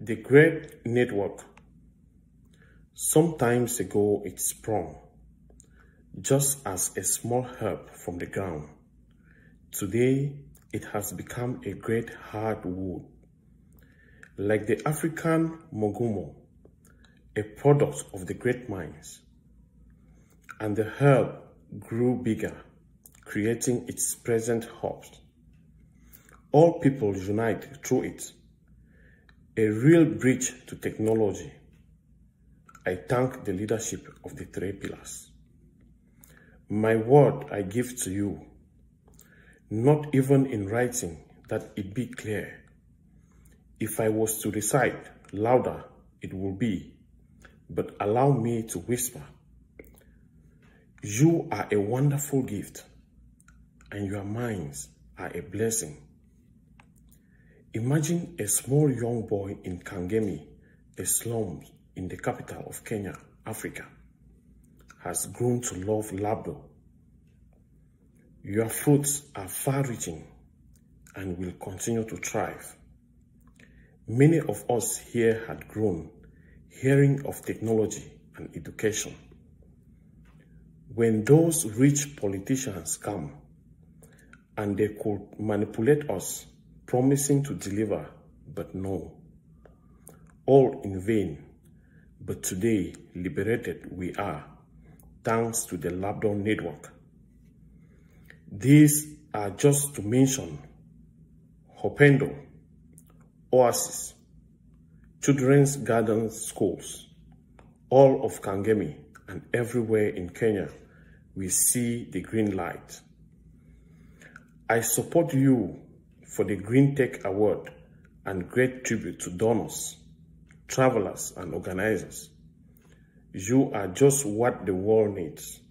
The great network. Some times ago it sprung, just as a small herb from the ground. Today it has become a great hardwood, like the African mogumo, a product of the great mines. And the herb grew bigger, creating its present hops. All people unite through it, a real bridge to technology. I thank the leadership of the three pillars. My word I give to you, not even in writing, that it be clear. If I was to recite louder, it will be, but allow me to whisper. You are a wonderful gift, and your minds are a blessing. Imagine a small young boy in Kangemi, a slum in the capital of Kenya, Africa, has grown to love Labdoo. Your fruits are far-reaching and will continue to thrive. Many of us here had grown, hearing of technology and education. When those rich politicians come and they could manipulate us, promising to deliver, but no, all in vain. But today, liberated we are, thanks to the Labdoo network. These are just to mention: Hopendo, Oasis, Children's Garden Schools, all of Kangemi, and everywhere in Kenya, we see the green light. I support you for the Green Tech Award and great tribute to donors, travelers, and organizers. You are just what the world needs.